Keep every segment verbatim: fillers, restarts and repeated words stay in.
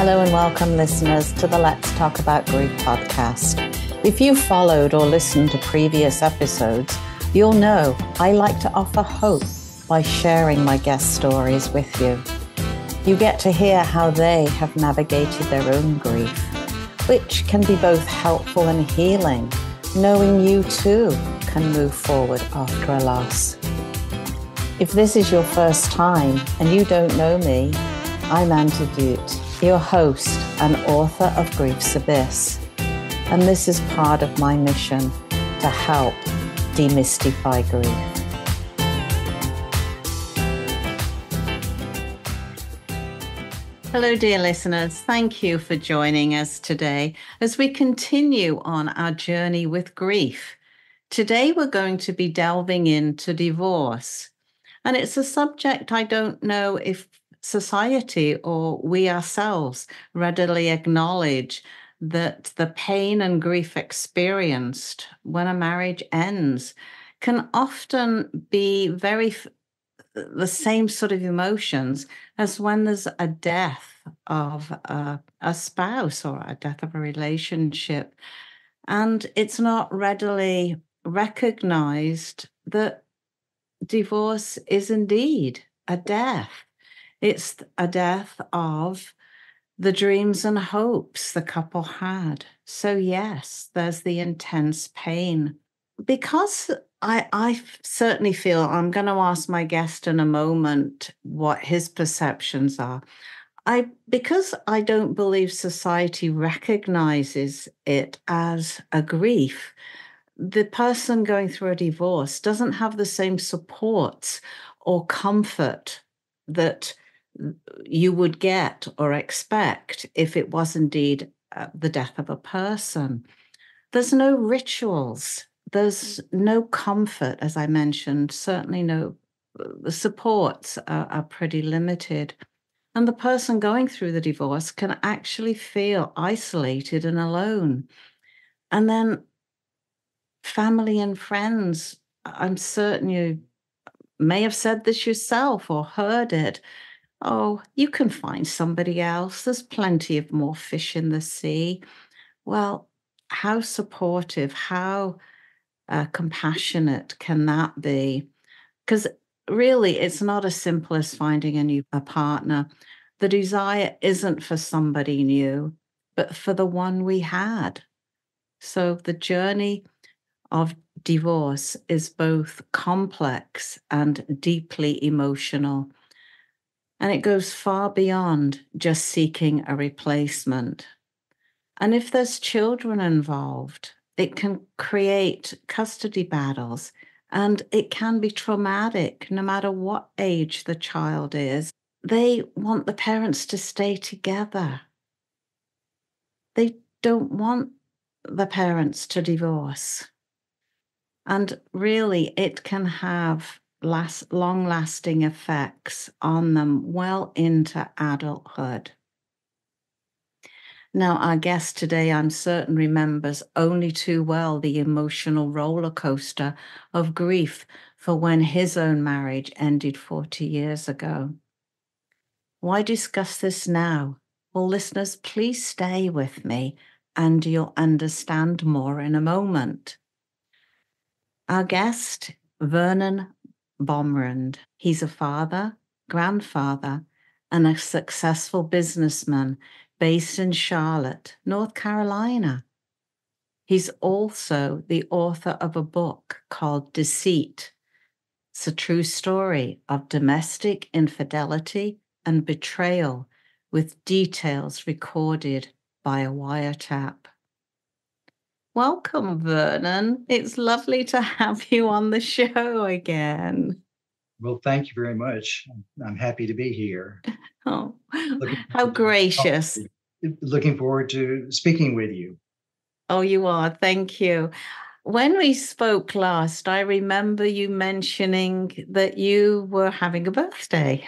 Hello and welcome, listeners, to the Let's Talk About Grief podcast. If you followed or listened to previous episodes, you'll know I like to offer hope by sharing my guest stories with you. You get to hear how they have navigated their own grief, which can be both helpful and healing, knowing you too can move forward after a loss. If this is your first time and you don't know me, I'm Anne, your host and author of Grief's Abyss. And this is part of my mission to help demystify grief. Hello, dear listeners. Thank you for joining us today as we continue on our journey with grief. Today, we're going to be delving into divorce. And it's a subject I don't know if society or we ourselves readily acknowledge, that the pain and grief experienced when a marriage ends can often be very the same sort of emotions as when there's a death of a, a spouse or a death of a relationship. And it's not readily recognized that divorce is indeed a death. It's a death of the dreams and hopes the couple had. So yes, there's the intense pain. Because I, I certainly feel, I'm going to ask my guest in a moment what his perceptions are. I because I don't believe society recognizes it as a grief, the person going through a divorce doesn't have the same supports or comfort that you would get or expect if it was indeed the death of a person. There's no rituals. There's no comfort, as I mentioned, certainly no, the supports are, are pretty limited. And the person going through the divorce can actually feel isolated and alone. And then family and friends, I'm certain you may have said this yourself or heard it. Oh, you can find somebody else. There's plenty of more fish in the sea. Well, how supportive, how Uh, compassionate can that be? Because really, it's not as simple as finding a new a partner. The desire isn't for somebody new, but for the one we had. So the journey of divorce is both complex and deeply emotional. And it goes far beyond just seeking a replacement. And if there's children involved, it can create custody battles, and it can be traumatic no matter what age the child is. They want the parents to stay together. They don't want the parents to divorce. And really, it can have last, long-lasting effects on them well into adulthood. Now, our guest today, I'm certain, remembers only too well the emotional roller coaster of grief for when his own marriage ended forty years ago. Why discuss this now? Well, listeners, please stay with me and you'll understand more in a moment. Our guest, Vernon Baumrind. He's a father, grandfather, and a successful businessman based in Charlotte, North Carolina. He's also the author of a book called Deceit. It's a true story of domestic infidelity and betrayal with details recorded by a wiretap. Welcome, Vernon. It's lovely to have you on the show again. Well, thank you very much. I'm happy to be here. Oh, how gracious. Looking forward to speaking with you. Oh, you are. Thank you. When we spoke last, I remember you mentioning that you were having a birthday.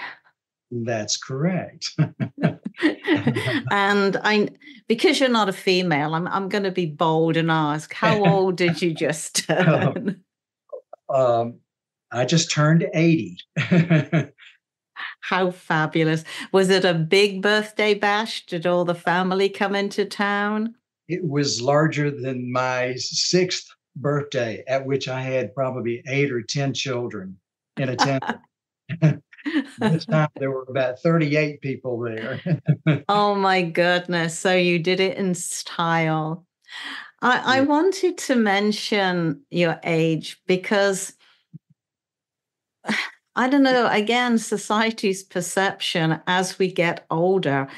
That's correct. And I, because you're not a female, I'm, I'm going to be bold and ask, how old did you just turn? Oh, um. I just turned eighty. How fabulous. Was it a big birthday bash? Did all the family come into town? It was larger than my sixth birthday, at which I had probably eight or ten children in attendance. This time there were about thirty-eight people there. Oh, my goodness. So you did it in style. I, I wanted to mention your age because, I don't know, again, society's perception as we get older,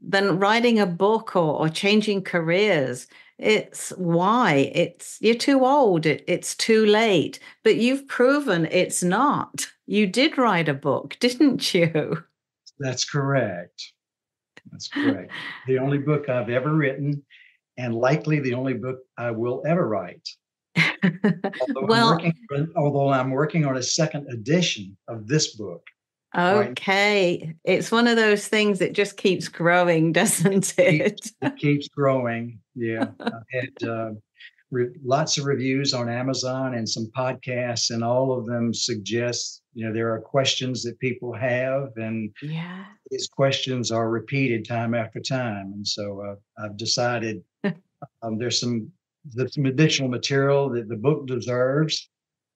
then writing a book or, or changing careers, it's why? It's you're too old, it, it's too late. But you've proven it's not. You did write a book, didn't you? That's correct. That's correct. The only book I've ever written, and likely the only book I will ever write. Although, well, I'm working, although I'm working on a second edition of this book. Okay. Right? It's one of those things that just keeps growing, doesn't it? It, it keeps growing. Yeah. I've had uh, re- lots of reviews on Amazon and some podcasts, and all of them suggest, you know, there are questions that people have, and yeah. These questions are repeated time after time. And so uh, I've decided um, there's some There's some additional material that the book deserves,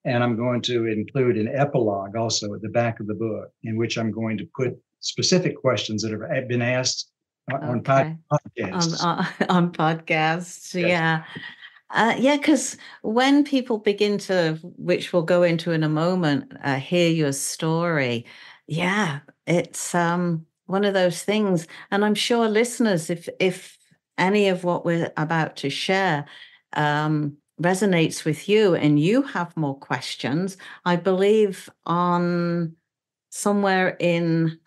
and I'm going to include an epilogue also at the back of the book, in which I'm going to put specific questions that have been asked on okay. podcasts. On, on, on podcasts, yes. yeah. Uh, yeah, because when people begin to, which we'll go into in a moment, uh, hear your story, yeah, it's um, one of those things. And I'm sure listeners, if if any of what we're about to share Um, resonates with you and you have more questions, I believe on somewhere in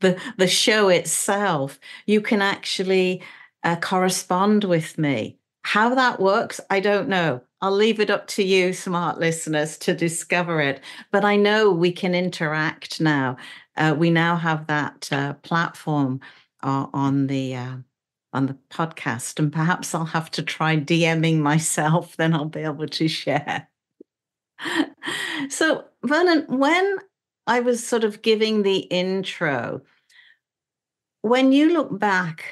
the, the show itself, you can actually uh, correspond with me. How that works, I don't know. I'll leave it up to you, smart listeners, to discover it. But I know we can interact now. Uh, we now have that uh, platform uh, on the... Uh, on the podcast, and perhaps I'll have to try DMing myself, then I'll be able to share. So, Vernon, when I was sort of giving the intro, when you look back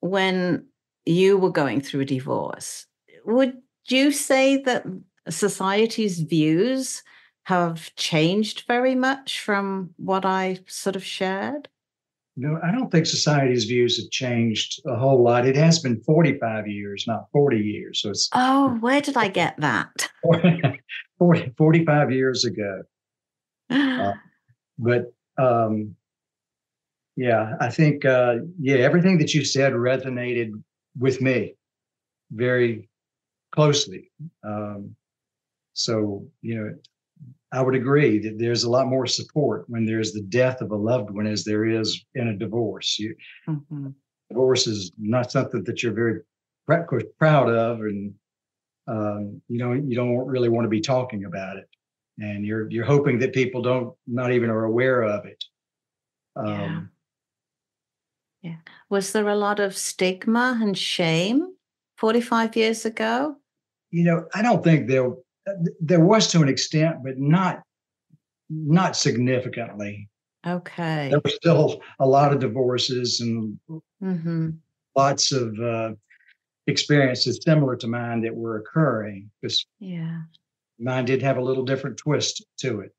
when you were going through a divorce, would you say that society's views have changed very much from what I sort of shared? No, I don't think society's views have changed a whole lot. It has been forty-five years, not forty years. So it's Oh, where did I get that? forty, forty-five years ago. Uh, but, um, yeah, I think, uh, yeah, everything that you said resonated with me very closely. Um, so, you know, I would agree that there's a lot more support when there's the death of a loved one as there is in a divorce. You, mm-hmm. Divorce is not something that you're very proud of, and um, you know you don't really want to be talking about it, and you're you're hoping that people don't not even are aware of it. Um, yeah. yeah. Was there a lot of stigma and shame forty-five years ago? You know, I don't think there. There was to an extent, but not not significantly. Okay. There were still a lot of divorces and mm-hmm. lots of uh, experiences similar to mine that were occurring. Because yeah, mine did have a little different twist to it.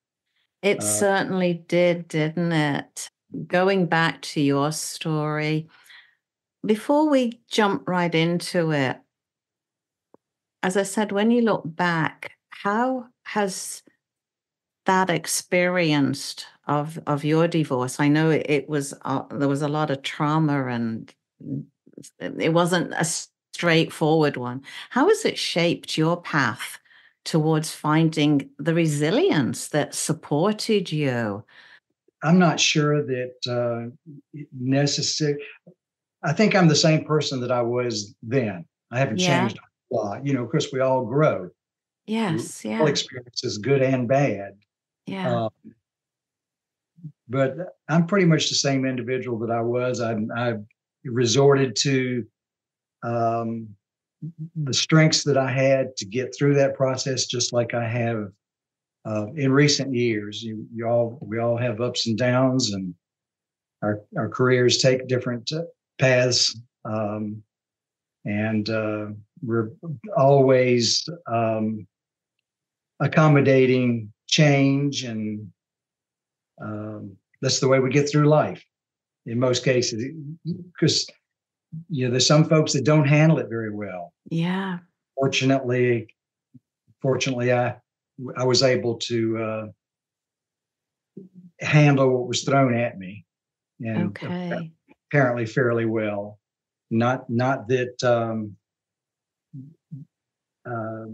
It uh, certainly did, didn't it? Going back to your story, before we jump right into it, as I said, when you look back, how has that experience of, of your divorce? I know it was uh, there was a lot of trauma, and it wasn't a straightforward one. How has it shaped your path towards finding the resilience that supported you? I'm not sure that uh, necessarily. I think I'm the same person that I was then. I haven't yeah. changed. Uh, you know, of course, we all grow. Yes, yeah. All experiences, good and bad. Yeah. Um, but I'm pretty much the same individual that I was. I, I resorted to um, the strengths that I had to get through that process, just like I have uh, in recent years. You, you all, we all have ups and downs, and our our careers take different paths, um, and uh, we're always um, accommodating change, and um, that's the way we get through life in most cases, because you know, there's some folks that don't handle it very well. Yeah. Fortunately, fortunately, I I was able to uh, handle what was thrown at me, and okay. apparently fairly well. Not not that um, uh,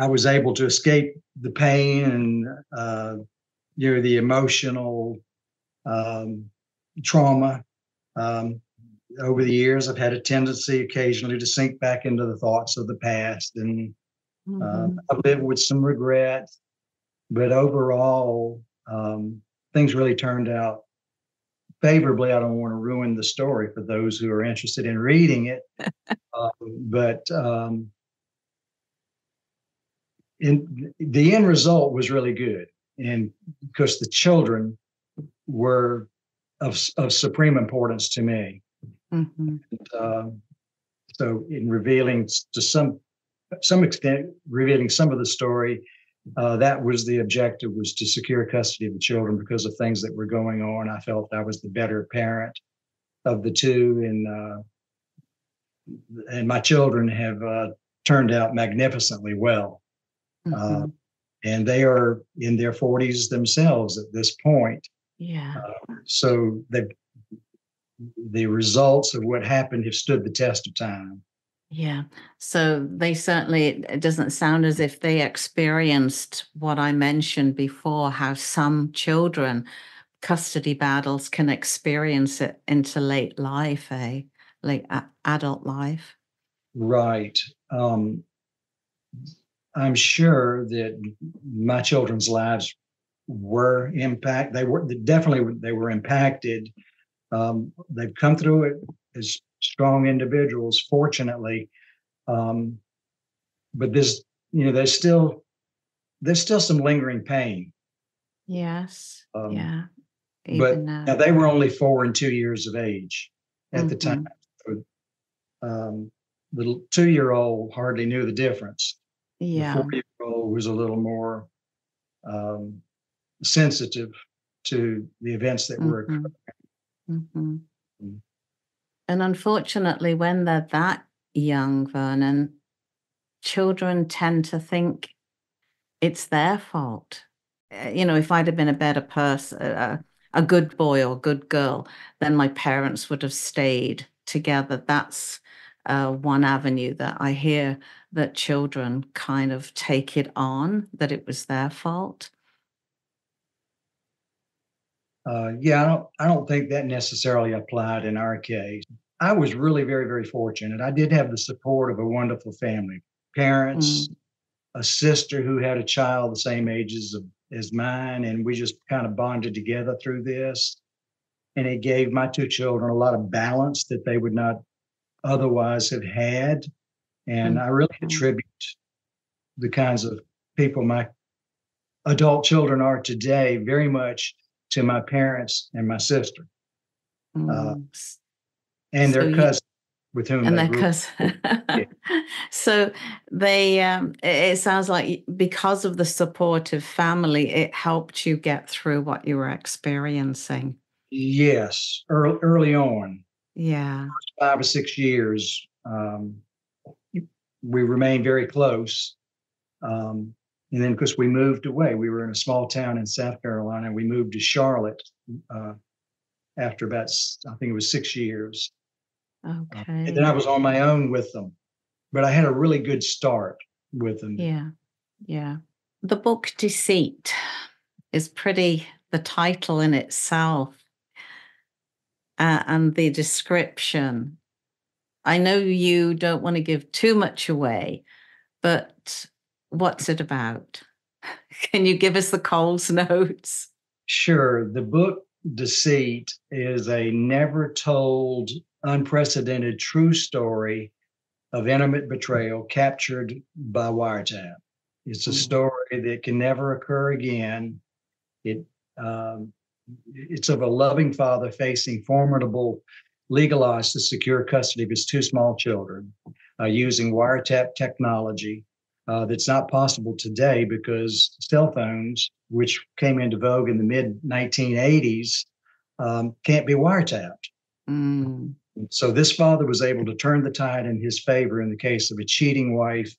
I was able to escape the pain and uh, you know, the emotional um, trauma. Um, Over the years, I've had a tendency occasionally to sink back into the thoughts of the past, and mm-hmm. um, I've lived with some regret. But overall, um, things really turned out favorably. I don't want to ruin the story for those who are interested in reading it. uh, but um, in, the end result was really good, and because the children were of, of supreme importance to me. Mm-hmm. And, uh, so in revealing to some some extent, revealing some of the story, uh, that was the objective, was to secure custody of the children because of things that were going on. I felt I was the better parent of the two, and uh, and my children have uh, turned out magnificently well. Mm-hmm. Uh, and they are in their forties themselves at this point. Yeah. Uh, so they've the results of what happened have stood the test of time. Yeah. So they certainly, it doesn't sound as if they experienced what I mentioned before, how some children, custody battles, can experience it into late life, eh? Late a- adult life. Right. Um, I'm sure that my children's lives were impacted. They were definitely, they were impacted. Um, they've come through it as strong individuals, fortunately. Um, but there's, you know, there's still, there's still some lingering pain. Yes. Um, yeah. Even, but uh, now they were only four and two years of age at mm-hmm. the time. So, um, the two-year-old hardly knew the difference. Yeah. The four-year-old was a little more um, sensitive to the events that mm-hmm. were occurring. Mm-hmm. Mm-hmm. And unfortunately, when they're that young, Vernon, children tend to think it's their fault. You know, if I'd have been a better person, a, a good boy or good girl, then my parents would have stayed together. That's uh, one avenue that I hear, that children kind of take it on, that it was their fault. Uh, yeah, I don't, I don't think that necessarily applied in our case. I was really very, very fortunate. I did have the support of a wonderful family, parents, mm-hmm. a sister who had a child the same age as, as mine, and we just kind of bonded together through this. And it gave my two children a lot of balance that they would not otherwise have had. And mm-hmm. I really attribute the kinds of people my adult children are today very much to my parents and my sister, mm. uh, and so their cousins, you, with whom and they their cousin. yeah. So they, um, it sounds like because of the supportive family, it helped you get through what you were experiencing. Yes, early, early on. Yeah, five or six years, um, we remained very close. Um, And then, because we moved away, we were in a small town in South Carolina. We moved to Charlotte uh, after about, I think it was six years. Okay. Uh, and then I was on my own with them. But I had a really good start with them. Yeah, yeah. The book Deceit is pretty, the title in itself uh, and the description. I know you don't want to give too much away, but what's it about? Can you give us the Coles notes? Sure. The book Deceit is a never told, unprecedented true story of intimate betrayal captured by wiretap. It's a story that can never occur again. It um, it's of a loving father facing formidable legal odds to secure custody of his two small children uh, using wiretap technology uh, that's not possible today because cell phones, which came into vogue in the mid nineteen eighties, um, can't be wiretapped. Mm. So this father was able to turn the tide in his favor in the case of a cheating wife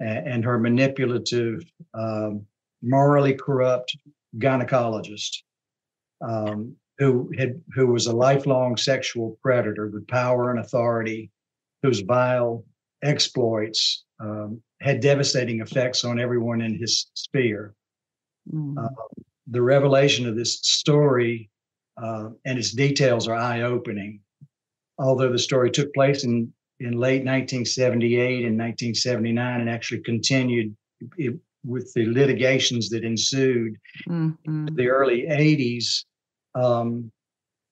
and her manipulative, um, morally corrupt gynecologist, um, who had who was a lifelong sexual predator with power and authority, whose vile exploits um, had devastating effects on everyone in his sphere. Mm. Uh, the revelation of this story uh, and its details are eye-opening. Although the story took place in in late nineteen seventy-eight and nineteen seventy-nine, and actually continued it, with the litigations that ensued mm-hmm. in the early eighties, um,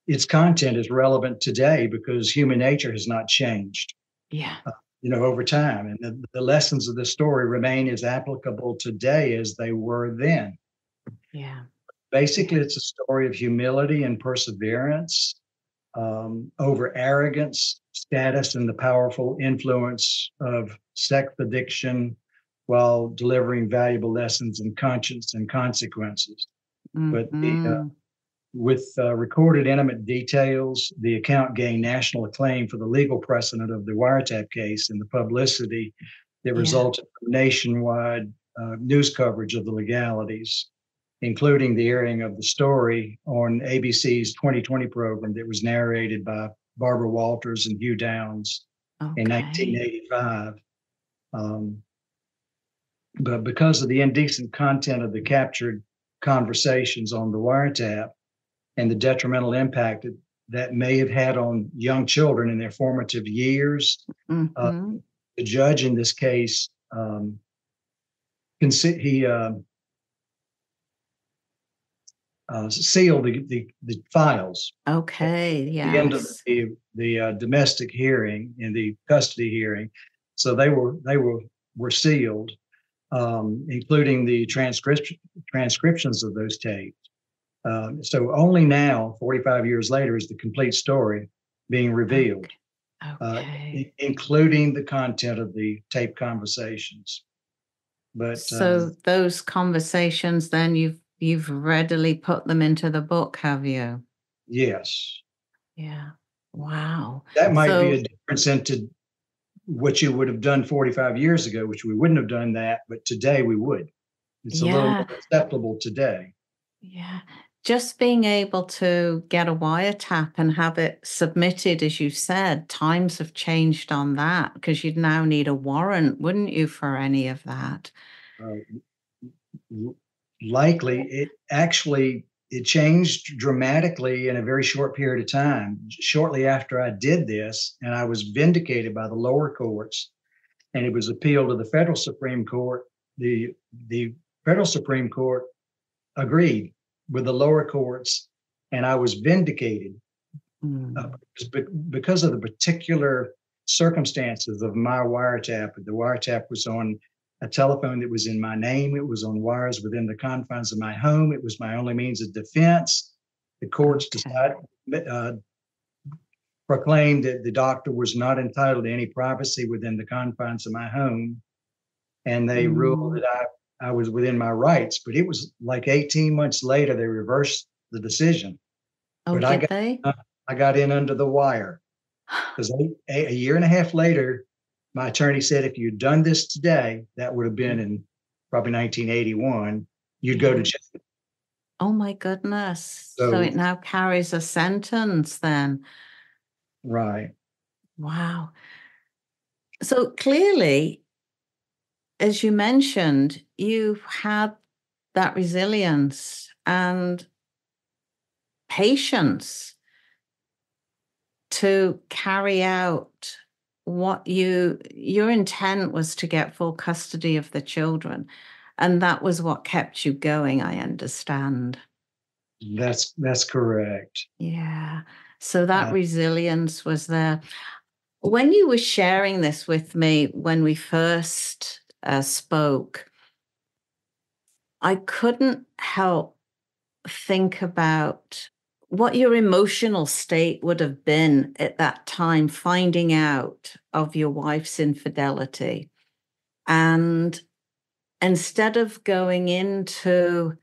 its content is relevant today because human nature has not changed. Yeah, uh, you know, over time, and the, the lessons of the story remain as applicable today as they were then. Yeah, basically, it's a story of humility and perseverance. Um, over arrogance, status, and the powerful influence of sex addiction, while delivering valuable lessons in conscience and consequences. Mm-hmm. But the, uh, with uh, recorded intimate details, the account gained national acclaim for the legal precedent of the wiretap case and the publicity that yeah. resulted from nationwide uh, news coverage of the legalities, including the airing of the story on A B C's twenty twenty program that was narrated by Barbara Walters and Hugh Downs okay. in nineteen eighty-five. Um, but because of the indecent content of the captured conversations on the wiretap and the detrimental impact that, that may have had on young children in their formative years, mm-hmm. uh, the judge in this case, um, he... Uh, Uh, seal the, the the files. Okay. Yeah. The end of the the uh, domestic hearing and the custody hearing, so they were they were were sealed, um, including the transcription transcriptions of those tapes. Um, so only now, forty-five years later, is the complete story being revealed, okay. Okay. Uh, including the content of the tape conversations. But so um, those conversations, then you've. You've readily put them into the book, have you? Yes. Yeah. Wow. That might so, be a difference into what you would have done forty-five years ago, which we wouldn't have done that, but today we would. It's yeah. a little more acceptable today. Yeah. Just being able to get a wiretap and have it submitted, as you said, times have changed on that because you'd now need a warrant, wouldn't you, for any of that? Uh, Likely, it actually it changed dramatically in a very short period of time. Shortly after I did this, and I was vindicated by the lower courts, and it was appealed to the federal Supreme Court. The the federal Supreme Court agreed with the lower courts, and I was vindicated mm. uh, because, because of the particular circumstances of my wiretap. The wiretap was on a telephone that was in my name. It was on wires within the confines of my home. It was my only means of defense. The courts decided, uh, proclaimed that the doctor was not entitled to any privacy within the confines of my home. And they mm. ruled that I, I was within my rights. But it was like eighteen months later, they reversed the decision. Oh, but did I got, they? Uh, I got in under the wire. Because a, a year and a half later, my attorney said, if you'd done this today, that would have been in probably nineteen eighty-one, you'd go to jail. Oh, my goodness. So, so it now carries a sentence then. Right. Wow. So clearly, as you mentioned, you had that resilience and patience to carry out what you your intent was to get full custody of the children, and that was what kept you going. I understand. That's that's correct. Yeah. So that uh, resilience was there. When you were sharing this with me when we first uh, spoke, I couldn't help think about what your emotional state would have been at that time, finding out of your wife's infidelity. And instead of going into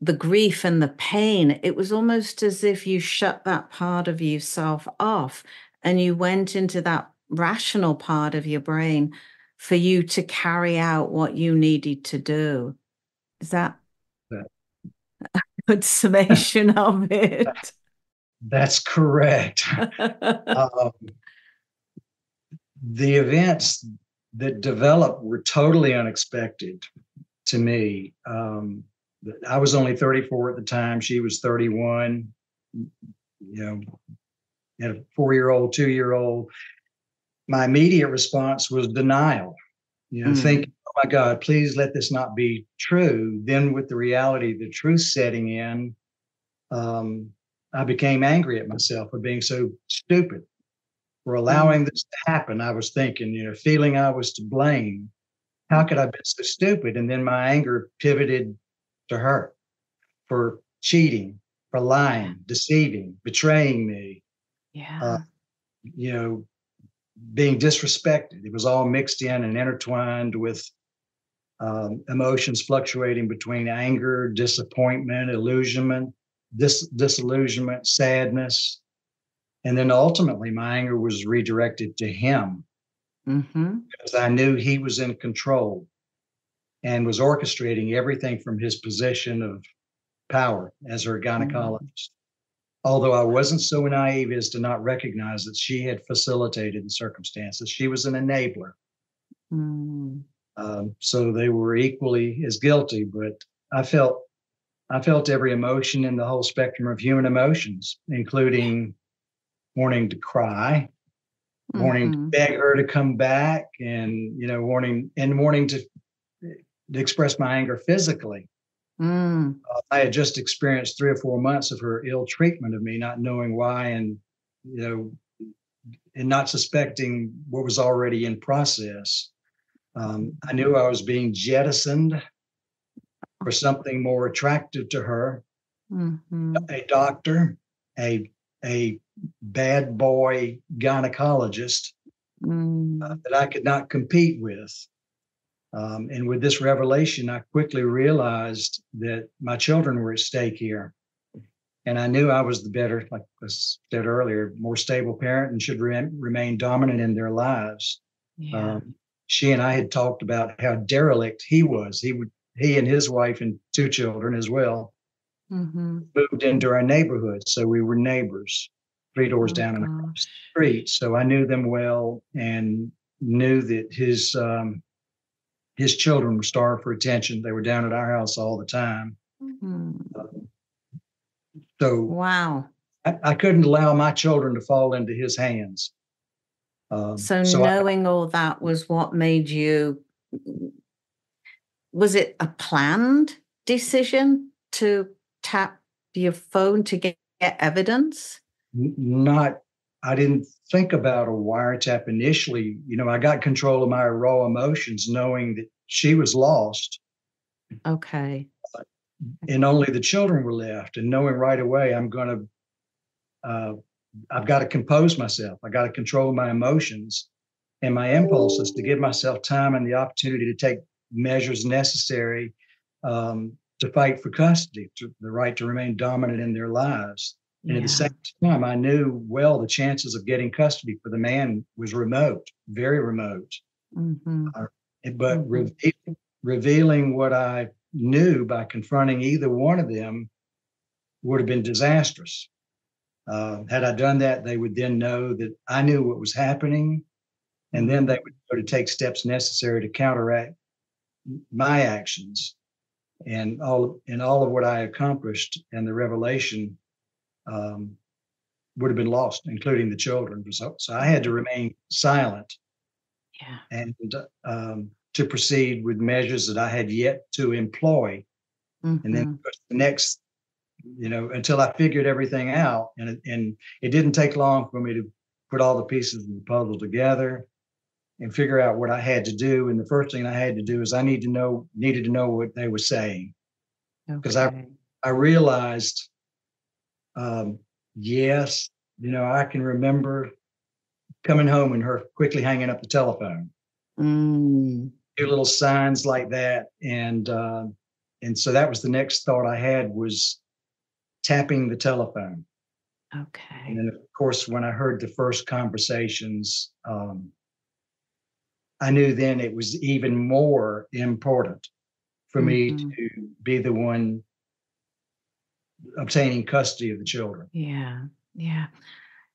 the grief and the pain, it was almost as if you shut that part of yourself off and you went into that rational part of your brain for you to carry out what you needed to do. Is that a good summation of it? That's correct. um, the events that developed were totally unexpected to me. Um, I was only thirty-four at the time. She was thirty-one. You know, had a four-year-old, two-year-old. My immediate response was denial. You know, mm. thinking, oh my God, please let this not be true. Then, with the reality, the truth setting in, um, I became angry at myself for being so stupid, for allowing mm. this to happen. I was thinking, you know, feeling I was to blame. How could I have been so stupid? And then my anger pivoted to her for cheating, for lying, deceiving, betraying me, yeah, uh, you know, being disrespected. It was all mixed in and intertwined with um, emotions fluctuating between anger, disappointment, illusionment, dis- disillusionment, sadness. And then ultimately my anger was redirected to him, mm-hmm. because I knew he was in control and was orchestrating everything from his position of power as her gynecologist. Although I wasn't so naive as to not recognize that she had facilitated the circumstances. She was an enabler. Mm. Um, so they were equally as guilty, but I felt I felt every emotion in the whole spectrum of human emotions, including wanting to cry, mm-hmm. wanting to beg her to come back, and you know, wanting and wanting to to express my anger physically. Mm. Uh, I had just experienced three or four months of her ill treatment of me, not knowing why, and you know, and not suspecting what was already in process. Um, I knew I was being jettisoned for something more attractive to her, mm-hmm. a doctor, a a bad boy gynecologist mm. uh, that I could not compete with. Um, and with this revelation, I quickly realized that my children were at stake here. And I knew I was the better, like I said earlier, more stable parent and should re- remain dominant in their lives. Yeah. Um, she and I had talked about how derelict he was. He would, he and his wife and two children as well, mm-hmm. moved into our neighborhood. So we were neighbors, three doors oh, down and across the street. So I knew them well and knew that his... Um, His children were starved for attention. They were down at our house all the time. Mm-hmm. Uh, so wow, I, I couldn't allow my children to fall into his hands. Um, so, so knowing I, all that was what made you, was it a planned decision to tap your phone to get, get evidence? Not, I didn't think about a wiretap initially. You know, I got control of my raw emotions, knowing that she was lost. Okay. And only the children were left, and knowing right away, I'm going to, uh, I've got to compose myself. I got to control my emotions and my impulses to give myself time and the opportunity to take measures necessary um, to fight for custody, to the right to remain dominant in their lives. And yeah. at the same time, I knew, well, the chances of getting custody for the man was remote, very remote. Mm-hmm. Uh, but mm-hmm. revealing, revealing what I knew by confronting either one of them would have been disastrous. Uh, had I done that, they would then know that I knew what was happening, and then they would go to take steps necessary to counteract my actions and all, and all of what I accomplished and the revelation Um, would have been lost, including the children. So, so I had to remain silent, yeah. and um, to proceed with measures that I had yet to employ. Mm-hmm. And then the next, you know, until I figured everything out, and it, and it didn't take long for me to put all the pieces of the puzzle together and figure out what I had to do. And the first thing I had to do is I need to know, needed to know what they were saying. Because okay. I, I realized, um, yes, you know, I can remember coming home and her quickly hanging up the telephone. Mm. Do little signs like that. And, uh, and so that was the next thought I had, was tapping the telephone. Okay. And then, of course, when I heard the first conversations, um, I knew then it was even more important for mm-hmm. me to be the one obtaining custody of the children. Yeah, yeah.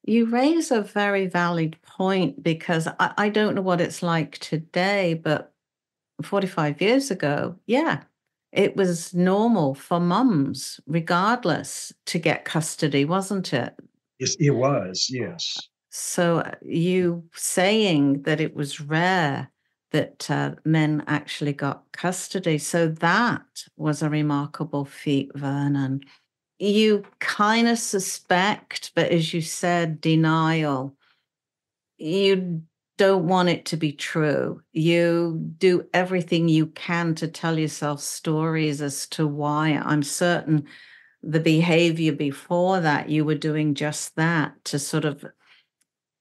You raise a very valid point, because I, I don't know what it's like today, but forty-five years ago, yeah, it was normal for mums, regardless, to get custody, wasn't it? Yes, it was, yes. So you saying that it was rare that uh, men actually got custody. So that was a remarkable feat, Vernon. You kind of suspect, but as you said, denial. You don't want it to be true. You do everything you can to tell yourself stories as to why. I'm certain the behavior before that, you were doing just that to sort of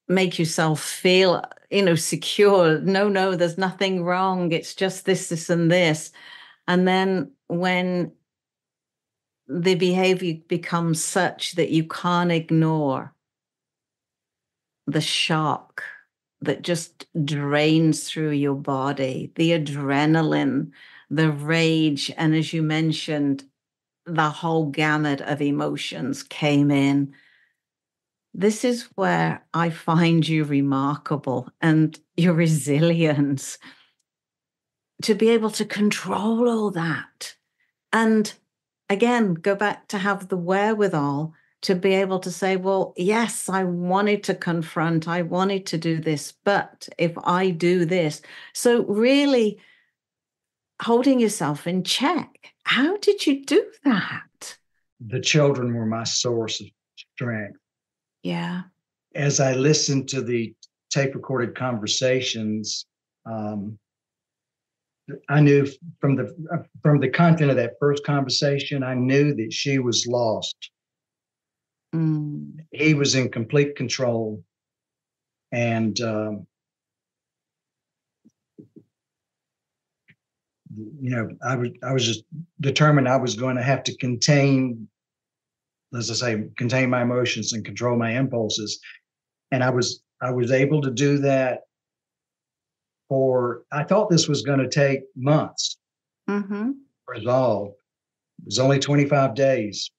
make yourself feel, you know, secure. No, no, there's nothing wrong. It's just this, this, and this. And then when the behavior becomes such that you can't ignore the shock that just drains through your body, the adrenaline, the rage, and as you mentioned, the whole gamut of emotions came in. This is where I find you remarkable, and your resilience to be able to control all that. And again, go back to have the wherewithal to be able to say, well, yes, I wanted to confront, I wanted to do this, but if I do this. So really holding yourself in check. How did you do that? The children were my source of strength. Yeah. As I listened to the tape recorded conversations, um, I knew from the from the content of that first conversation, I knew that she was lost. Mm. He was in complete control. And, um, you know, I was, I was just determined I was going to have to contain, as I say, contain my emotions and control my impulses. And I was, I was able to do that for, I thought this was going to take months mm-hmm. to resolve. It was only twenty-five days.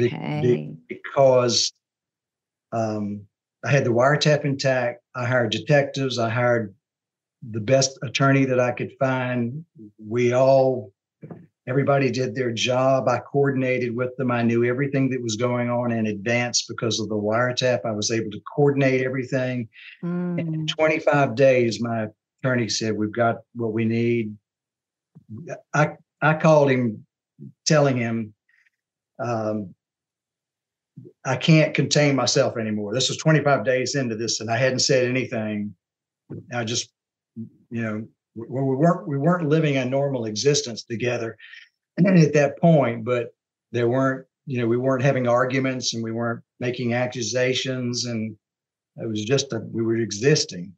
Okay. Be- because um, I had the wiretap intact. I hired detectives. I hired the best attorney that I could find. We all, everybody did their job. I coordinated with them. I knew everything that was going on in advance because of the wiretap. I was able to coordinate everything. Mm. And in twenty-five days, my attorney said, we've got what we need. I I called him telling him, um, I can't contain myself anymore. This was twenty-five days into this, and I hadn't said anything. I just, you know, we, we weren't we weren't living a normal existence together, and then at that point, but there weren't, you know, we weren't having arguments and we weren't making accusations, and it was just a, we were existing.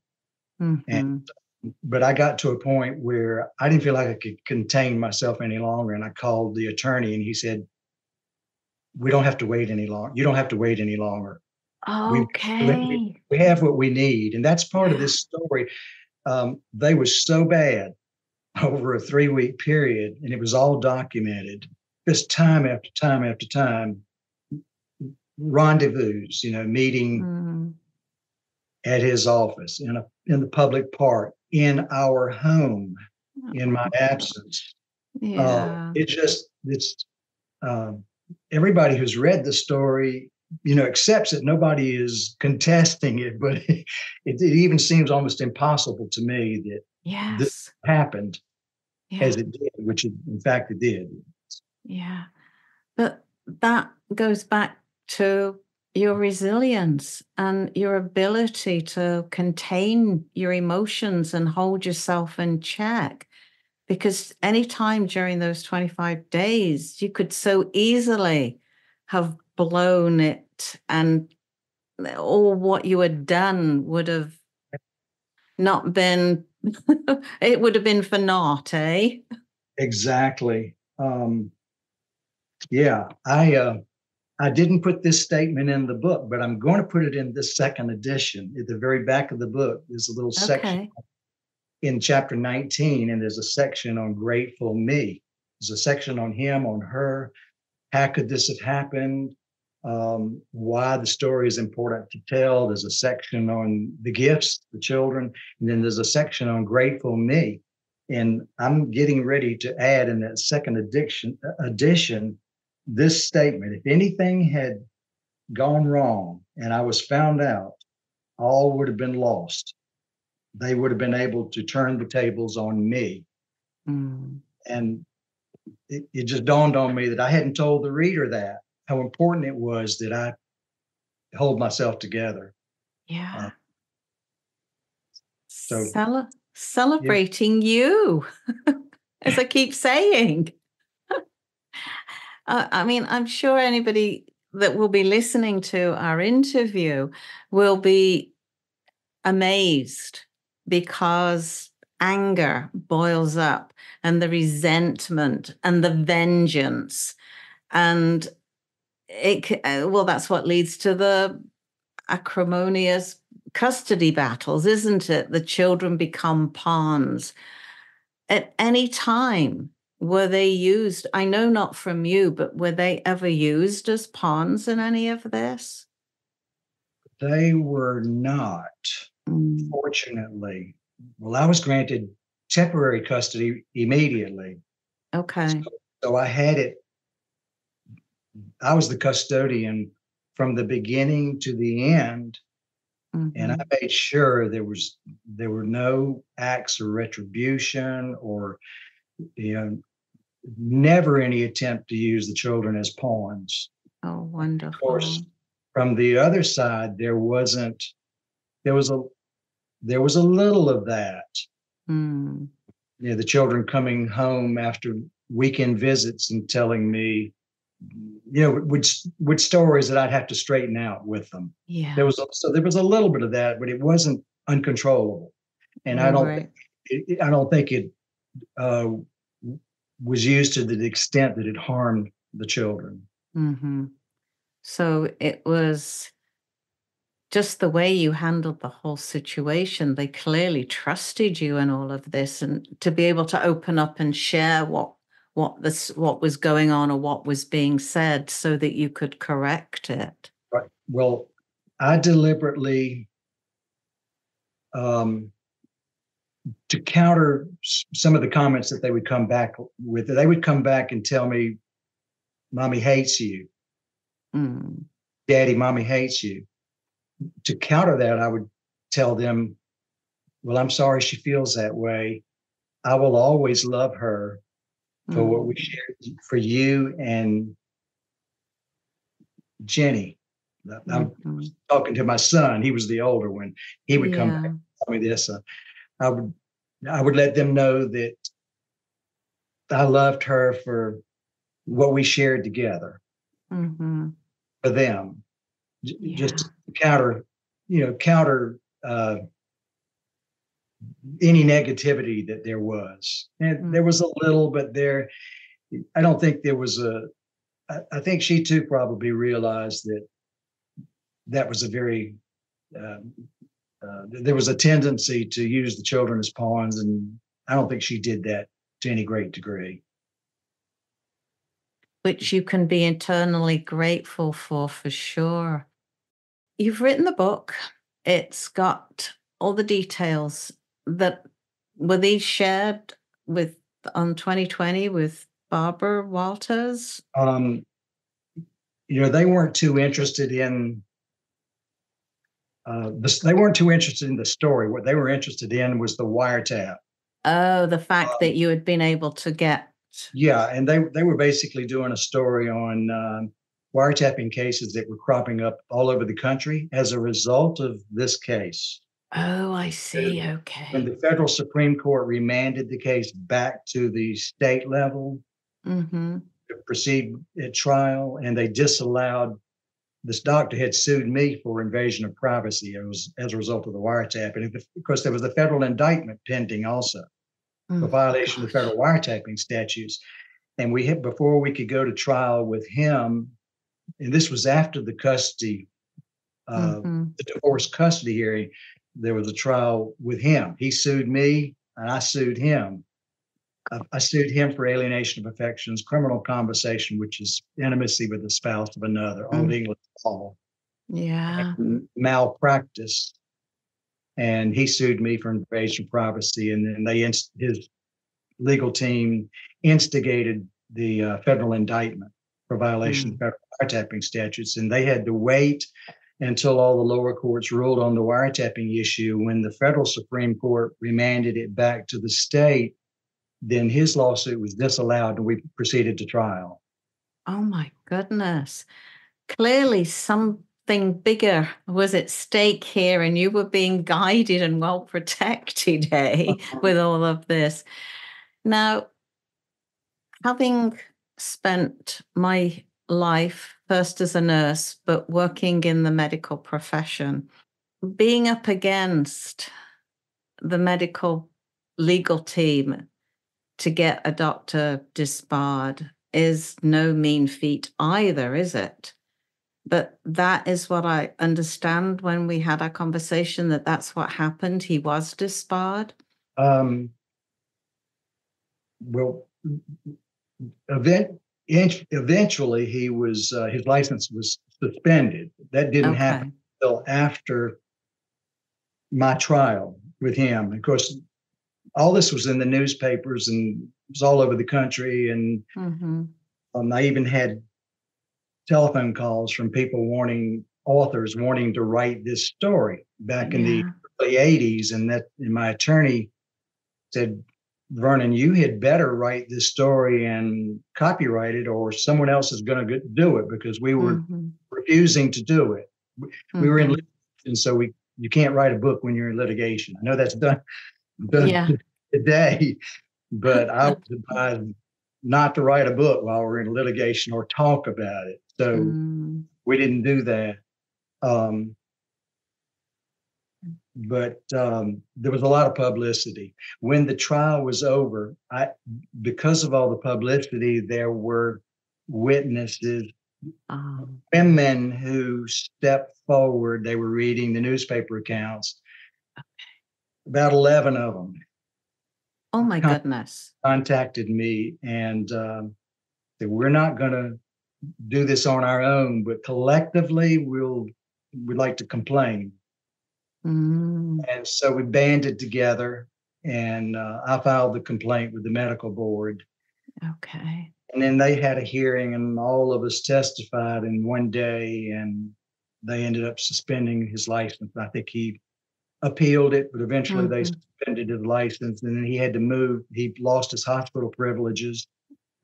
Mm-hmm. And but I got to a point where I didn't feel like I could contain myself any longer, and I called the attorney, and he said, we don't have to wait any longer. You don't have to wait any longer. Okay. We, we have what we need. And that's part yeah. of this story. Um, they were so bad over a three week period, and it was all documented, just time after time after time, rendezvous, you know, meeting mm-hmm. at his office, in a, in the public park, in our home, oh. in my absence. Yeah. Uh, it just, it's, um, everybody who's read the story, you know, accepts it. Nobody is contesting it, but it, it even seems almost impossible to me that yes. this happened yeah. as it did, which it, in fact it did. Yeah. But that goes back to your resilience and your ability to contain your emotions and hold yourself in check. Because any time during those twenty-five days, you could so easily have blown it, and all what you had done would have not been, it would have been for naught, eh? Exactly. Um, yeah, I uh, I didn't put this statement in the book, but I'm going to put it in this second edition. At the very back of the book, there's a little okay. section in chapter nineteen, and there's a section on grateful me. There's a section on him, on her. How could this have happened? Um, why the story is important to tell. There's a section on the gifts, the children, and then there's a section on grateful me. And I'm getting ready to add in that second addiction, edition this statement. If anything had gone wrong and I was found out, all would have been lost. They would have been able to turn the tables on me. Mm. And it, it just dawned on me that I hadn't told the reader that, how important it was that I hold myself together. Yeah. Uh, so Cele- celebrating yeah. you, as I keep saying. uh, I mean, I'm sure anybody that will be listening to our interview will be amazed, because anger boils up, and the resentment and the vengeance, and it well that's what leads to the acrimonious custody battles, isn't it? The children become pawns. At any time, were they used, I know not from you, but were they ever used as pawns in any of this? They were not. Fortunately, well, I was granted temporary custody immediately. Okay. So, so I had it. I was the custodian from the beginning to the end, mm-hmm. and I made sure there was there were no acts of retribution, or you know, never any attempt to use the children as pawns. Oh, wonderful! Of course, from the other side, there wasn't. There was a. There was a little of that. Mm. You know, the children coming home after weekend visits and telling me, you know, which which stories that I'd have to straighten out with them. Yeah. There was a, so there was a little bit of that, but it wasn't uncontrollable. And oh, I don't, right. it, I don't think it uh, was used to the extent that it harmed the children. Mm-hmm. So it was. Just the way you handled the whole situation, they clearly trusted you in all of this, and to be able to open up and share what what this what was going on or what was being said, so that you could correct it. Right. Well, I deliberately, um, to counter some of the comments that they would come back with, they would come back and tell me, "Mommy hates you," mm. "Daddy, Mommy hates you." To counter that, I would tell them, well, I'm sorry she feels that way. I will always love her for mm. what we shared, for you and Jenny. I'm mm-hmm. talking to my son. He was the older one. He would yeah. come back and tell me this. Uh, I would, I would let them know that I loved her for what we shared together, mm-hmm. for them. Yeah. Just counter, you know, counter uh, any negativity that there was. And mm-hmm. there was a little, but there, I don't think there was a, I, I think she too probably realized that that was a very, um, uh, there was a tendency to use the children as pawns. And I don't think she did that to any great degree. Which you can be internally grateful for, for sure. You've written the book. It's got all the details that were these shared with on twenty twenty with Barbara Walters. Um, you know, they weren't too interested in. Uh, the, they weren't too interested in the story. What they were interested in was the wiretap. Oh, the fact um, that you had been able to get. Yeah, and they they were basically doing a story on um, wiretapping cases that were cropping up all over the country as a result of this case. Oh, I see. Okay. When the federal Supreme Court remanded the case back to the state level mm-hmm. to proceed at trial, and they disallowed, this doctor had sued me for invasion of privacy as, as a result of the wiretap. And of course, there was a federal indictment pending also mm-hmm. for violation of the federal wiretapping statutes. And we had, before we could go to trial with him, and this was after the custody, uh, mm-hmm. the divorce custody hearing, there was a trial with him. He sued me, and I sued him. I, I sued him for alienation of affections, criminal conversation, which is intimacy with the spouse of another, mm-hmm. old English law. Yeah. And malpractice. And he sued me for invasion of privacy. And then they inst- his legal team instigated the uh, federal indictment for violation mm-hmm. of federal wiretapping statutes. And they had to wait until all the lower courts ruled on the wiretapping issue. When the federal Supreme Court remanded it back to the state, then his lawsuit was disallowed and we proceeded to trial. Oh, my goodness. Clearly something bigger was at stake here, and you were being guided and well protected, eh, uh-huh. with all of this. Now, having spent my life first as a nurse, but working in the medical profession, being up against the medical legal team to get a doctor disbarred is no mean feat either, is it? But that is what I understand when we had our conversation, that that's what happened. He was disbarred. Um, well, event. Eventually, he was uh, his license was suspended. That didn't okay. happen until after my trial with him. Of course, all this was in the newspapers and it was all over the country. And mm-hmm. um, I even had telephone calls from people warning authors wanting to write this story back in yeah. the early eighties. And that, and my attorney said, "Vernon, you had better write this story and copyright it, or someone else is going to do it," because we were mm-hmm. refusing to do it. We mm-hmm. were in litigation, so we you can't write a book when you're in litigation. I know that's done, done yeah. today, but I was advised not to write a book while we're in litigation or talk about it. So mm. we didn't do that. Um, But um, there was a lot of publicity. When the trial was over, I, because of all the publicity, there were witnesses, oh. women who stepped forward. They were reading the newspaper accounts, okay. about eleven of them. Oh, my con- goodness. Contacted me and um, said, "We're not going to do this on our own, but collectively we'll, we'd like to complain." Mm. And so we banded together, and uh, I filed the complaint with the medical board. Okay. And then they had a hearing, and all of us testified in one day, and they ended up suspending his license. I think he appealed it, but eventually mm-hmm. they suspended his license, and then he had to move. He lost his hospital privileges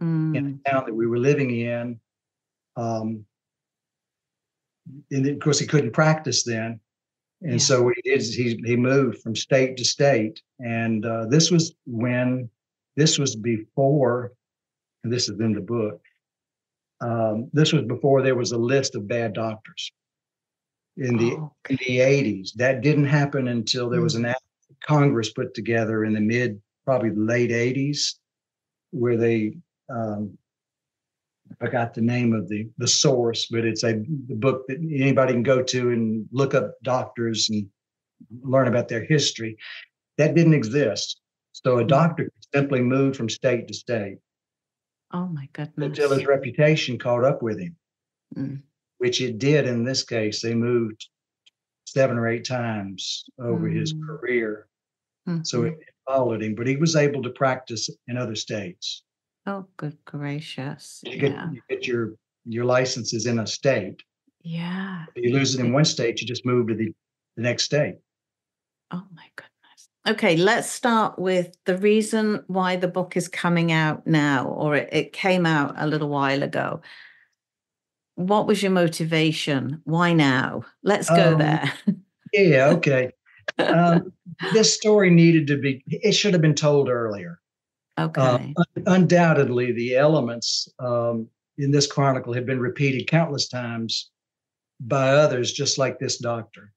mm. in the town that we were living in. Um, and of course, he couldn't practice then. And yeah. so he, did, he he moved from state to state, and uh, this was when, this was before, and this is in the book, um, this was before there was a list of bad doctors in the, oh, okay. in the eighties. That didn't happen until there mm-hmm. was an act Congress put together in the mid, probably late eighties, where they, um, I forgot the name of the, the source, but it's a the book that anybody can go to and look up doctors and learn about their history. That didn't exist. So a doctor could simply moved from state to state. Oh, my goodness. Until his reputation caught up with him, mm. which it did in this case. They moved seven or eight times over mm. his career. Mm-hmm. So it, it followed him, but he was able to practice in other states. Oh, good gracious. You get, yeah. you get your, your licenses in a state. Yeah. If you lose it in one state, you just move to the, the next state. Oh, my goodness. Okay, let's start with the reason why the book is coming out now, or it, it came out a little while ago. What was your motivation? Why now? Let's go um, there. Yeah, okay. Um, this story needed to be, it should have been told earlier. Okay. Uh, un- undoubtedly, the elements um, in this chronicle have been repeated countless times by others, just like this doctor,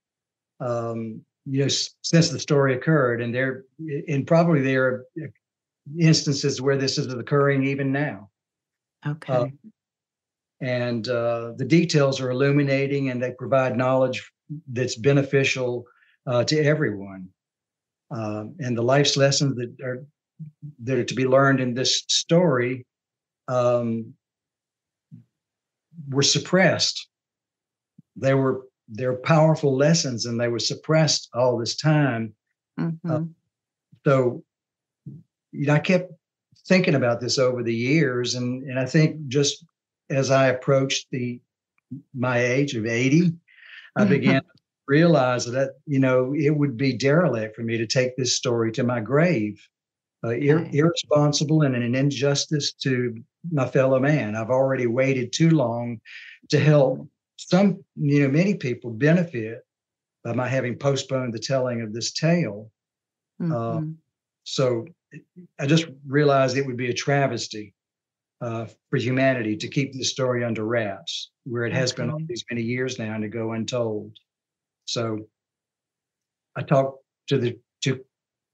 um, you know, s- since the story occurred. And there, and probably there are instances where this is occurring even now. Okay. Uh, and uh, the details are illuminating, and they provide knowledge that's beneficial uh, to everyone. Uh, and the life's lessons that are that are to be learned in this story um, were suppressed. They were they're powerful lessons, and they were suppressed all this time. Mm-hmm. Uh, so, you know, I kept thinking about this over the years, and and I think just as I approached the my age of eighty, I began to realize that, you know, it would be derelict for me to take this story to my grave, uh, ir- irresponsible and an injustice to my fellow man. I've already waited too long to help some, you know, many people benefit by my having postponed the telling of this tale. Mm-hmm. Um, so I just realized it would be a travesty Uh, for humanity to keep this story under wraps, where it has okay. been all these many years now, and to go untold. So I talked to the to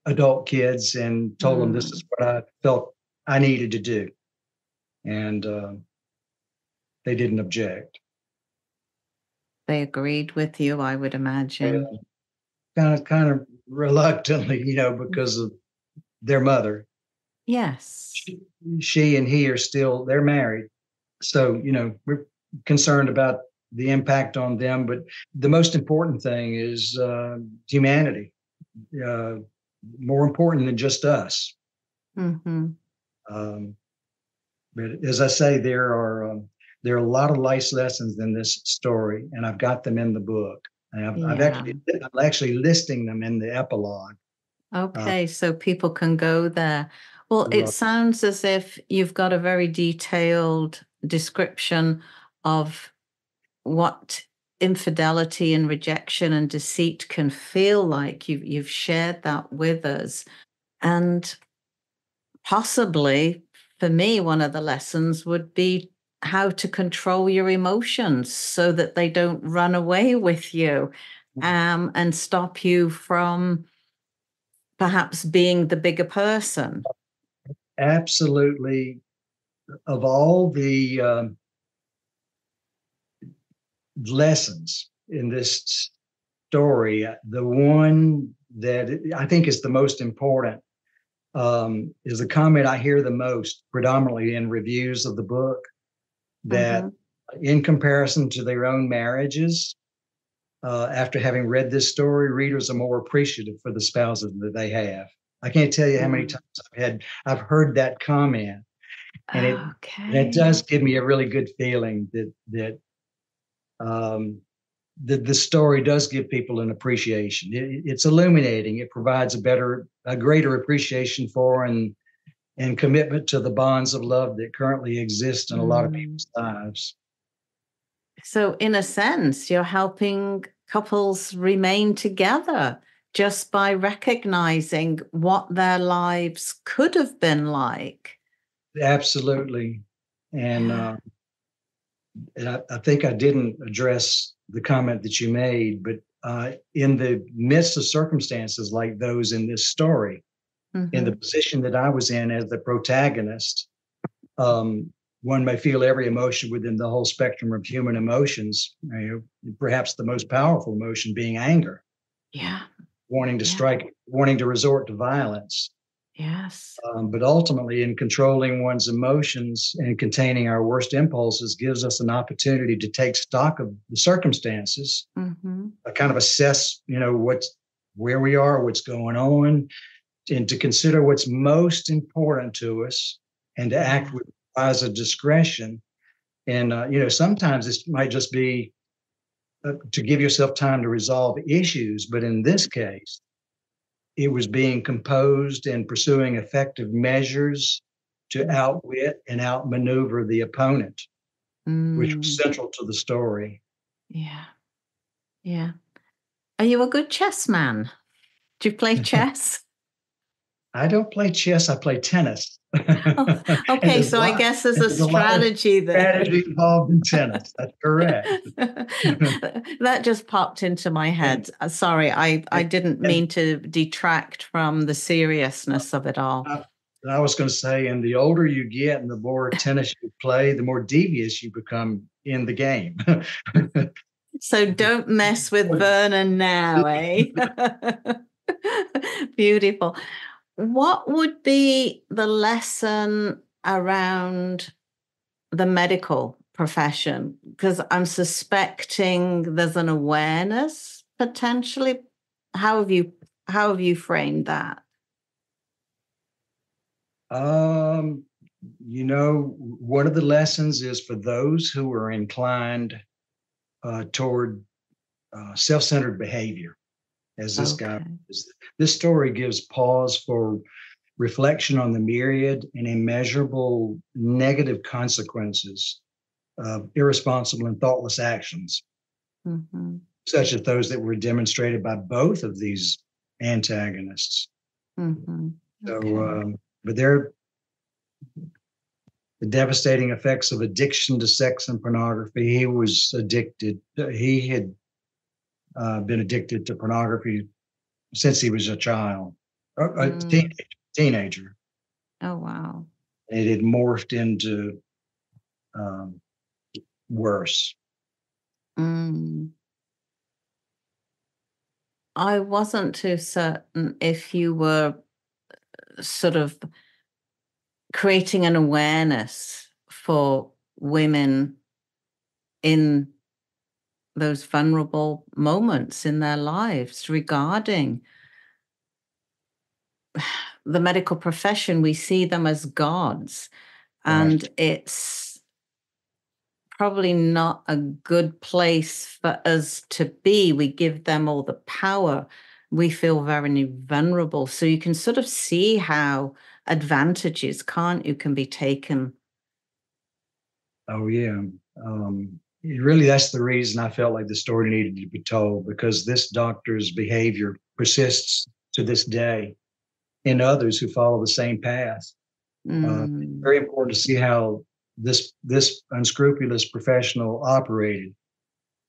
adult kids and told mm. them this is what I felt I needed to do, and uh, they didn't object. They agreed with you, I would imagine. Uh, kind of, kind of reluctantly, you know, because of their mother. Yes. She, she and he are still, they're married. So, you know, we're concerned about the impact on them. But the most important thing is uh, humanity, uh, more important than just us. Mm-hmm. Um, but as I say, there are um, there are a lot of life lessons in this story, and I've got them in the book. And I've, yeah. I've actually, I'm actually listing them in the epilogue. Okay, uh, so people can go there. Well, it sounds as if you've got a very detailed description of what infidelity and rejection and deceit can feel like. You've, you've shared that with us. And possibly, for me, one of the lessons would be how to control your emotions so that they don't run away with you um, and stop you from perhaps being the bigger person. Absolutely. Of all the um, lessons in this story, the one that I think is the most important um, is the comment I hear the most, predominantly in reviews of the book, that mm-hmm. in comparison to their own marriages, uh, after having read this story, readers are more appreciative for the spouses that they have. I can't tell you how many times I've had, I've heard that comment, and it, okay. and it does give me a really good feeling that that um, the, the story does give people an appreciation. It, it's illuminating. It provides a better, a greater appreciation for and and commitment to the bonds of love that currently exist in a lot of people's lives. So, in a sense, you're helping couples remain together just by recognizing what their lives could have been like. Absolutely. And, uh, and I, I think I didn't address the comment that you made, but uh, in the midst of circumstances like those in this story, mm-hmm. in the position that I was in as the protagonist, um, one may feel every emotion within the whole spectrum of human emotions, you know, perhaps the most powerful emotion being anger. Yeah. Wanting to yeah. strike, wanting to resort to violence. Yes. Um, but ultimately, in controlling one's emotions and containing our worst impulses gives us an opportunity to take stock of the circumstances, mm-hmm. uh, kind of assess, you know, what's, where we are, what's going on, and to consider what's most important to us and to yeah. act with wise discretion. And, uh, you know, sometimes this might just be to give yourself time to resolve issues. But in this case, it was being composed and pursuing effective measures to outwit and outmaneuver the opponent. mm. which was central to the story. Yeah. Yeah. Are you a good chess man? Do you play chess? I don't play chess. I play tennis. Oh, okay, so lot, I guess there's a strategy there. Strategy involved in tennis. That's correct. That just popped into my head. And, Sorry, I, I didn't mean to detract from the seriousness of it all. I, I was going to say, and the older you get and the more tennis you play, the more devious you become in the game. So don't mess with Vernon now, eh? Beautiful. What would be the lesson around the medical profession? Because I'm suspecting there's an awareness potentially. How have you how have you framed that? Um, you know, one of the lessons is for those who are inclined uh, toward uh, self-centered behavior. As this okay. guy, this story gives pause for reflection on the myriad and immeasurable negative consequences of irresponsible and thoughtless actions, mm-hmm. such as those that were demonstrated by both of these antagonists. Mm-hmm. So, okay. um, but they're the devastating effects of addiction to sex and pornography. He was addicted. He had. Uh, been addicted to pornography since he was a child, or, mm. a teenager, teenager. Oh, wow. It had morphed into um, worse. Mm. I wasn't too certain if you were sort of creating an awareness for women in those vulnerable moments in their lives regarding the medical profession. We see them as gods, right. and it's probably not a good place for us to be. We give them all the power. We feel very vulnerable. So you can sort of see how advantages, can't you, can be taken. Oh, yeah. Um... Really, that's the reason I felt like the story needed to be told, because this doctor's behavior persists to this day in others who follow the same path. Mm. Uh, it's very important to see how this this unscrupulous professional operated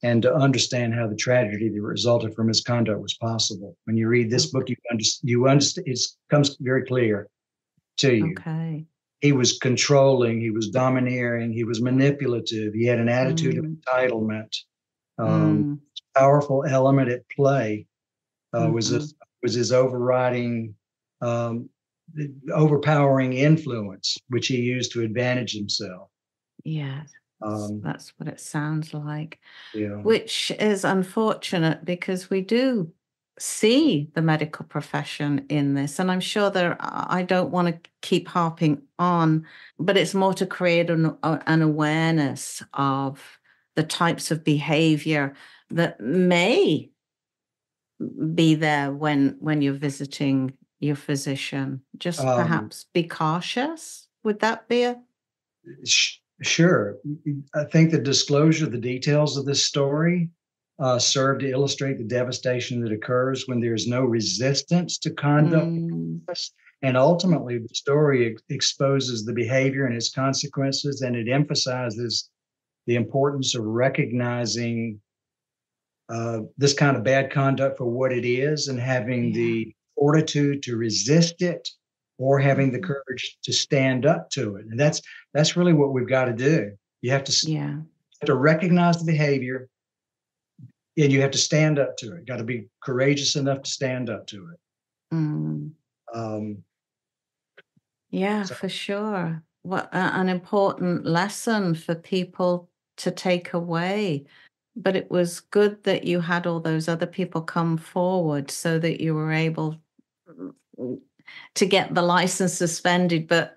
and to understand how the tragedy that resulted from his conduct was possible. When you read this book, you understand, you understand, it comes very clear to you. Okay. He was controlling, he was domineering, he was manipulative, he had an attitude mm. of entitlement. Um, mm. Powerful element at play uh, mm-hmm. was, a, was his overriding, um, overpowering influence, which he used to advantage himself. Yeah, um, that's what it sounds like, yeah. which is unfortunate because we do see the medical profession in this, and I'm sure there I don't want to keep harping on, but it's more to create an, an awareness of the types of behavior that may be there when when you're visiting your physician. Just um, perhaps be cautious. Would that be a sh- sure I think the disclosure, the details of this story Uh, serve to illustrate the devastation that occurs when there is no resistance to conduct. Mm. And ultimately, the story ex- exposes the behavior and its consequences, and it emphasizes the importance of recognizing uh, this kind of bad conduct for what it is and having yeah. the fortitude to resist it or having the courage to stand up to it. And that's that's really what we've got to do. You have to, yeah. you have to recognize the behavior, and you have to stand up to it. Got to be courageous enough to stand up to it. Mm. Um, yeah, so. For sure. What uh, an important lesson for people to take away. But it was good that you had all those other people come forward so that you were able to get the license suspended. But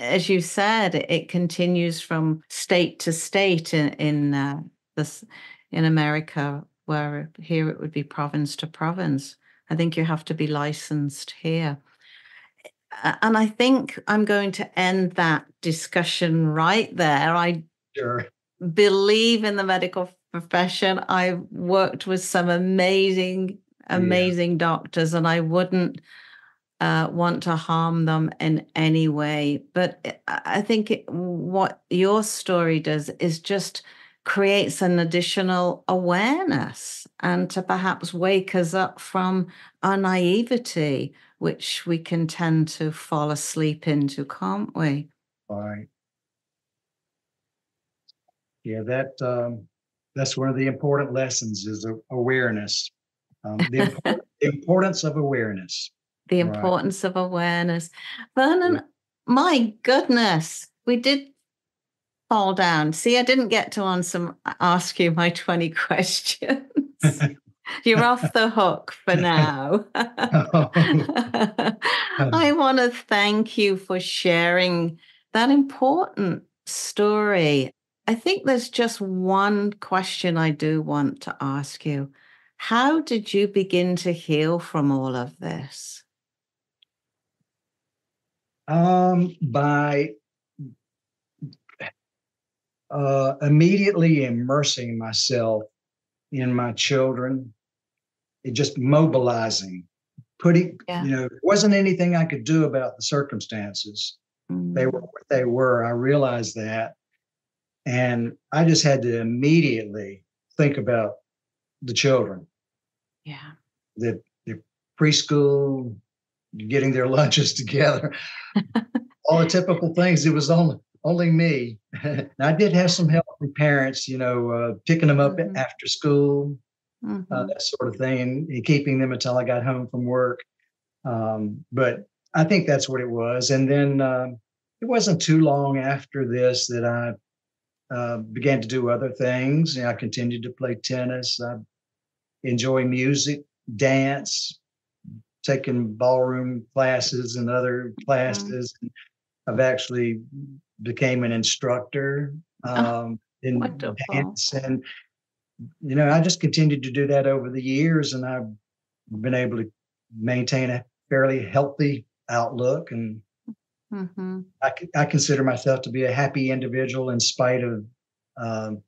as you said, it continues from state to state in, in uh, this in America, where here it would be province to province. I think you have to be licensed here. And I think I'm going to end that discussion right there. I sure. believe in the medical profession. I've worked with some amazing, amazing yeah. doctors, and I wouldn't uh, want to harm them in any way. But I think it, what your story does is just creates an additional awareness and to perhaps wake us up from our naivety, which we can tend to fall asleep into, can't we? Right. Yeah, that um, that's one of the important lessons is awareness. Um, the, import- the importance of awareness. The importance right. of awareness. Vernon, yeah. my goodness, we did fall down. See, I didn't get to answer, ask you my twenty questions. You're off the hook for now. I want to thank you for sharing that important story. I think there's just one question I do want to ask you. How did you begin to heal from all of this? Um, by uh, immediately immersing myself in my children, it just mobilizing, putting, yeah. you know, there wasn't anything I could do about the circumstances. Mm. They were what they were. I realized that. And I just had to immediately think about the children. Yeah. The, the preschool, getting their lunches together, all the typical things. It was only, only me. And I did have some help from parents, you know, uh, picking them up mm-hmm. after school, mm-hmm. uh, that sort of thing, and, and keeping them until I got home from work. Um, but I think that's what it was. And then um, it wasn't too long after this that I Uh, began to do other things. You know, I continued to play tennis. I enjoy music, dance, taking ballroom classes and other classes. Mm-hmm. I've actually became an instructor um, oh, in wonderful. dance. And, you know, I just continued to do that over the years, and I've been able to maintain a fairly healthy outlook. And Mm-hmm. I, I consider myself to be a happy individual in spite of um,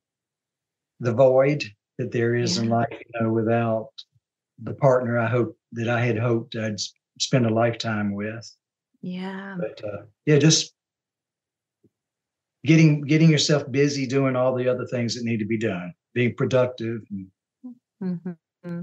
the void that there is yeah. in life, you know, without the partner I hope that I had hoped I'd spend a lifetime with. Yeah. But uh, yeah, just getting getting yourself busy doing all the other things that need to be done, being productive. And, mm-hmm.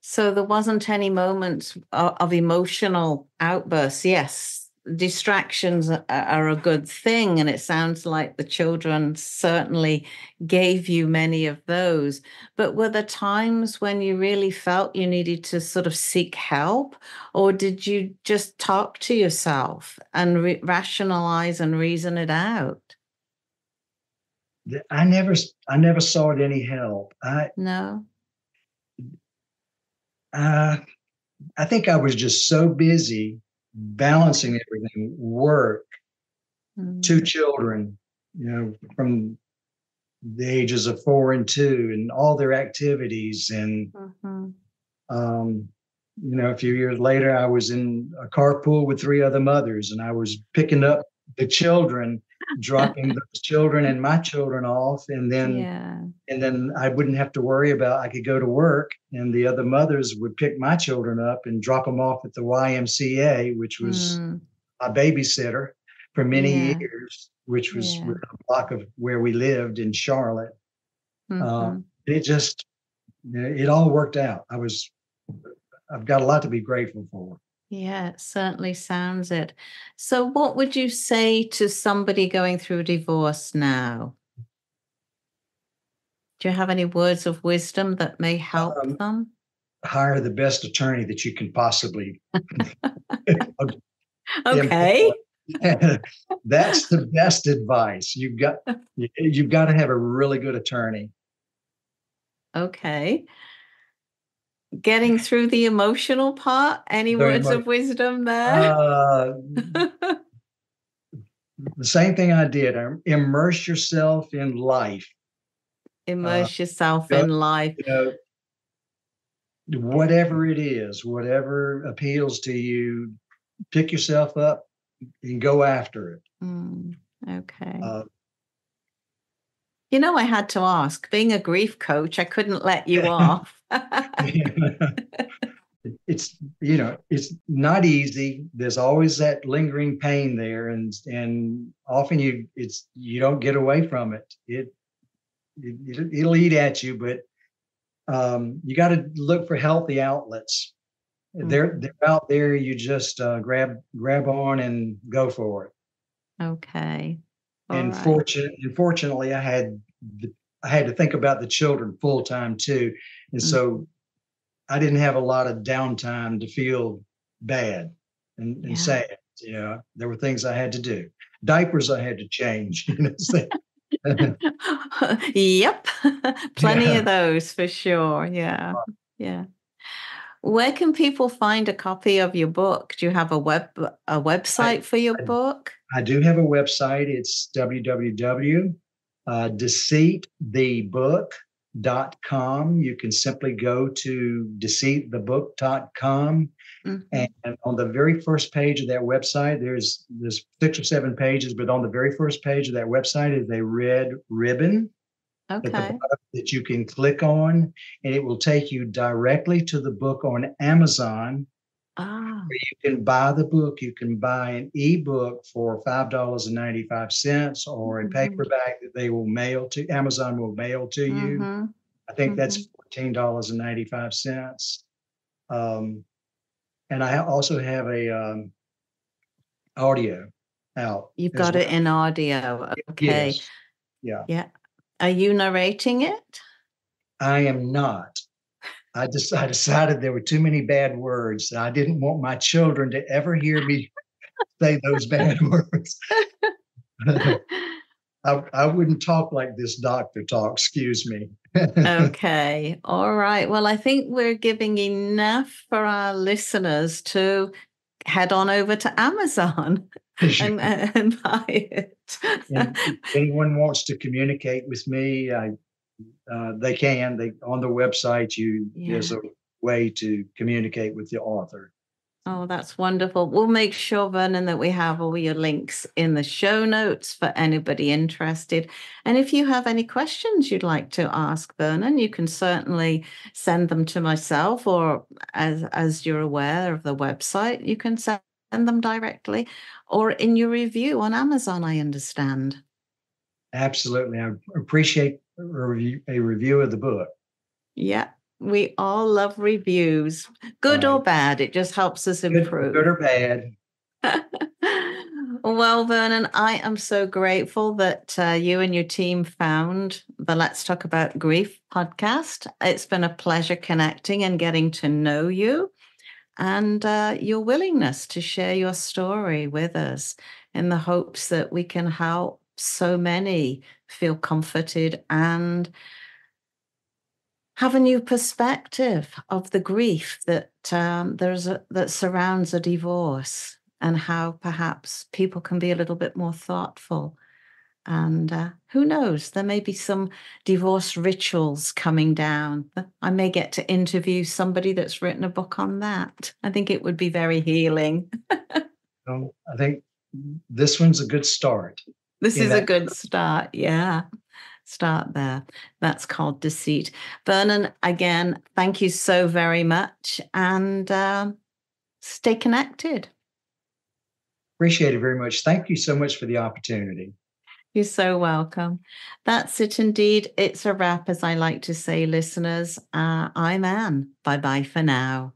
So there wasn't any moments of, of emotional outbursts. Yes. Distractions are a good thing, and it sounds like the children certainly gave you many of those. But were there times when you really felt you needed to sort of seek help, or did you just talk to yourself and re- rationalize and reason it out? I never, I never sought any help. I, no. Uh, I think I was just so busy balancing everything, work, mm-hmm. two children, you know, from the ages of four and two, and all their activities. And, mm-hmm. um, you know, a few years later, I was in a carpool with three other mothers, and I was picking up the children, dropping those children and my children off. And then, yeah. and then I wouldn't have to worry about, I could go to work, and the other mothers would pick my children up and drop them off at the Y M C A, which was mm. my babysitter for many yeah. years, which was yeah. a block of where we lived in Charlotte. Mm-hmm. Um, it just, it all worked out. I was, I've got a lot to be grateful for. Yeah, it certainly sounds it. So what would you say to somebody going through divorce now? Do you have any words of wisdom that may help um, them? Hire the best attorney that you can possibly. Okay. That's the best advice. You've got you've got to have a really good attorney. Okay. Getting through the emotional part, any Very words much. of wisdom there? Uh, the same thing I did. Immerse yourself in life. Immerse uh, yourself go, in life. You know, whatever it is, whatever appeals to you, pick yourself up and go after it. Mm, okay. Uh, you know, I had to ask. Being a grief coach, I couldn't let you off. It's, you know, it's not easy. There's always that lingering pain there. And, and often you, it's, you don't get away from it. It, it it'll eat at you, but um, you got to look for healthy outlets. Mm-hmm. They're, they're out there. You just uh, grab, grab on and go for it. Okay. All and right. fortunate, unfortunately, I had, the, I had to think about the children full time too. And mm-hmm. so I didn't have a lot of downtime to feel bad and, and yeah. sad. You know, there were things I had to do. Diapers I had to change. You know, so. Yep. Plenty yeah. of those for sure. Yeah. Yeah. Where can people find a copy of your book? Do you have a web a website I, for your I, book? I do have a website. It's w w w dot deceit the book dot com. You can simply go to deceit the book dot com, mm-hmm. and on the very first page of that website, there's there's six or seven pages, but on the very first page of that website is a red ribbon okay. that you can click on, and it will take you directly to the book on Amazon. Ah. Where you can buy the book. You can buy an ebook for five dollars and ninety-five cents or a mm-hmm. paperback that they will mail to, Amazon will mail to you. Mm-hmm. I think mm-hmm. that's fourteen dollars and ninety-five cents. Um, and I also have a um, audio out. You've got well. it in audio. Okay. Yes. Yeah. Yeah. Are you narrating it? I am not. I just I decided there were too many bad words. I didn't want my children to ever hear me say those bad words. I, I wouldn't talk like this doctor talk, excuse me. Okay. All right. Well, I think we're giving enough for our listeners to head on over to Amazon and, and buy it. And if anyone wants to communicate with me, I Uh, they can. They on the website. You yeah. there's a way to communicate with the author. Oh, that's wonderful. We'll make sure, Vernon, that we have all your links in the show notes for anybody interested. And if you have any questions you'd like to ask Vernon, you can certainly send them to myself, or as as you're aware of the website, you can send them directly, or in your review on Amazon. I understand. Absolutely, I appreciate. A review, a review of the book. Yeah, we all love reviews, good right. or bad. It just helps us good, improve. Good or bad. Well, Vernon, I am so grateful that uh, you and your team found the Let's Talk About Grief podcast. It's been a pleasure connecting and getting to know you, and uh, your willingness to share your story with us in the hopes that we can help so many feel comforted and have a new perspective of the grief that um, there's a, that surrounds a divorce, and how perhaps people can be a little bit more thoughtful. And uh, who knows, there may be some divorce rituals coming down. I may get to interview somebody that's written a book on that. I think it would be very healing. Well, I think this one's a good start. This yeah, is a good start. Yeah. Start there. That's called Deceit. Vernon, again, thank you so very much, and uh, stay connected. Appreciate it very much. Thank you so much for the opportunity. You're so welcome. That's it indeed. It's a wrap, as I like to say, listeners. Uh, I'm Anne. Bye-bye for now.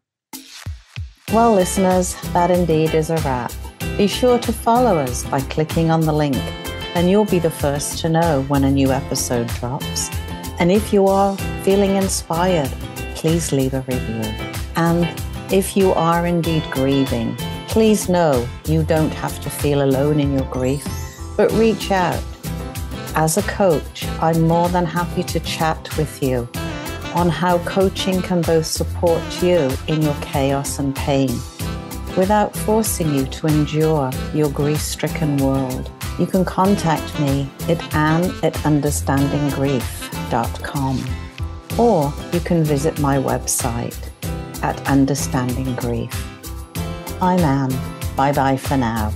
Well, listeners, that indeed is a wrap. Be sure to follow us by clicking on the link, and you'll be the first to know when a new episode drops. And if you are feeling inspired, please leave a review. And if you are indeed grieving, please know you don't have to feel alone in your grief, but reach out. As a coach, I'm more than happy to chat with you on how coaching can both support you in your chaos and pain, without forcing you to endure your grief-stricken world. You can contact me at Anne at understanding grief dot com, or you can visit my website at Understanding Grief. I'm Anne. Bye-bye for now.